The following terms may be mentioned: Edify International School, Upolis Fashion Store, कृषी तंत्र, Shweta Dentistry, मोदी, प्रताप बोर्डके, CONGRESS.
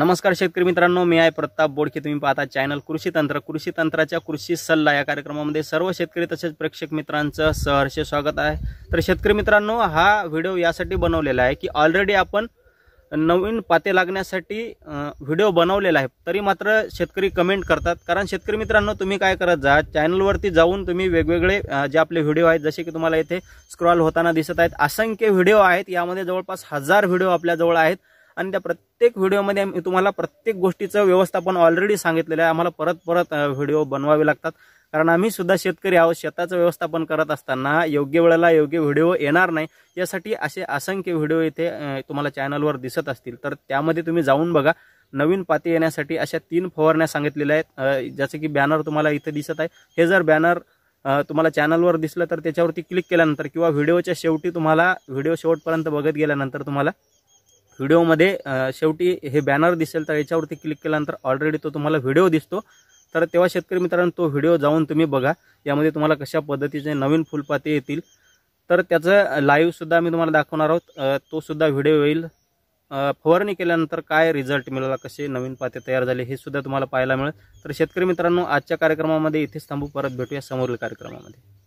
नमस्कार शेतकरी मित्रांनो, मी आहे प्रताप बोर्डके। तुम्ही पाहता चॅनल कृषी तंत्र। कृषी तंत्राच्या कृषी सल्ला या कार्यक्रमामध्ये सर्व शेतकरी तसेच प्रेक्षक मित्रांचं सहर्ष स्वागत आहे। तर शेतकरी मित्रांनो, हा व्हिडिओ यासाठी बनवलेला आहे की ऑलरेडी आपण नवीन पाते लागण्यासाठी व्हिडिओ बनवलेला आहे, तरी मात्र शेतकरी कमेंट करतात। कारण शेतकरी मित्रांनो, तुम्ही काय करत जा, चॅनलवरती जाऊन तुम्ही वेगवेगळे जे आपले व्हिडिओ आहेत, जसे की तुम्हाला इथे स्क्रॉल होताना दिसत आहेत, असंख्य व्हिडिओ आहेत। यामध्ये जवळपास 1000 व्हिडिओ आपल्या जवळ आहेत आणि त्या प्रत्येक व्हिडिओमध्ये मी तुम्हाला प्रत्येक गोष्टीचं व्यवस्थापन ऑलरेडी सांगितलेलं आहे। आम्हाला परत परत व्हिडिओ बनवावे लागतात, कारण आम्ही सुद्धा शेतकरी आहोत। शेताचं व्यवस्थापन करत असताना योग्य वेळेला योग्य व्हिडिओ येणार नाही, यासाठी असे असंख्य व्हिडिओ इथे तुम्हाला चॅनलवर दिसत असतील। तर त्यामध्ये तुम्ही जाऊन बघा, नवीन पाती येण्यासाठी अशा 3 फवारण्या सांगितलेल्या आहेत, जसे की बॅनर तुम्हाला इथे दिसत आहे। हे जर बॅनर तुम्हाला चॅनलवर दिसलं तर त्याच्यावरती क्लिक केल्यानंतर किंवा व्हिडिओच्या शेवटी तुम्हाला व्हिडिओ शेवटपर्यंत बघत गेल्यानंतर तुम्हाला व्हिडिओ मध्ये शेवटी हे बॅनर दिसेल, तर याच्यावरती क्लिक केल्यानंतर ऑलरेडी तो तुम्हाला व्हिडिओ दिसतो। तर तेव्हा शेतकरी मित्रांनो, तो व्हिडिओ जाऊन तुम्ही बघा। यामध्ये तुम्हाला कशा पद्धतीचे नवीन फुलपाती येतील तर त्याचं लाईव्ह सुद्धा मी तुम्हाला दाखवणार आहोत, तो सुद्धा व्हिडिओ येईल। फवारणी केल्यानंतर काय रिझल्ट मिळाला, कसे नवीन पाते तयार झाले, हे सुद्धा तुम्हाला पाहायला मिळेल। तर शेतकरी मित्रांनो, आजच्या कार्यक्रमामध्ये इथेच थांबू, परत भेटूया समोरील कार्यक्रमामध्ये।